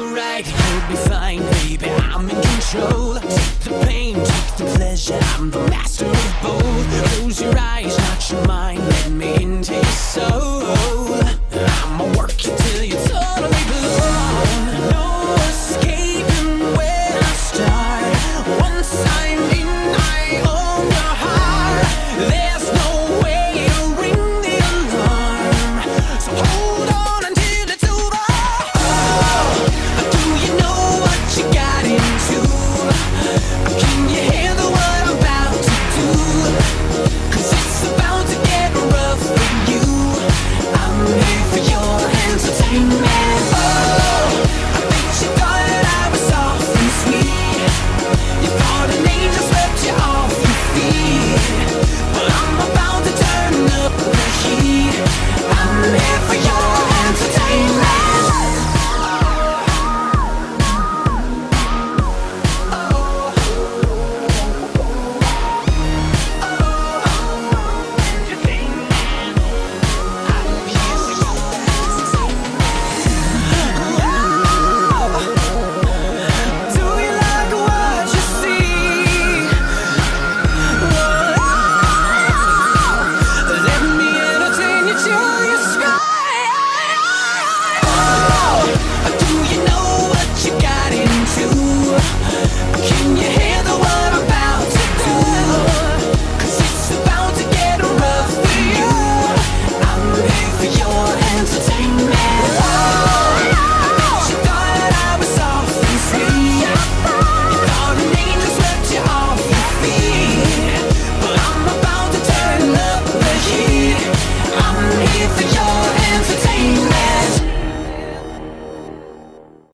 alright, you'll be fine, baby, I'm in control. Take the pain, take the pleasure, I'm the master of both. Close your eyes, not your mind, let me into your soul.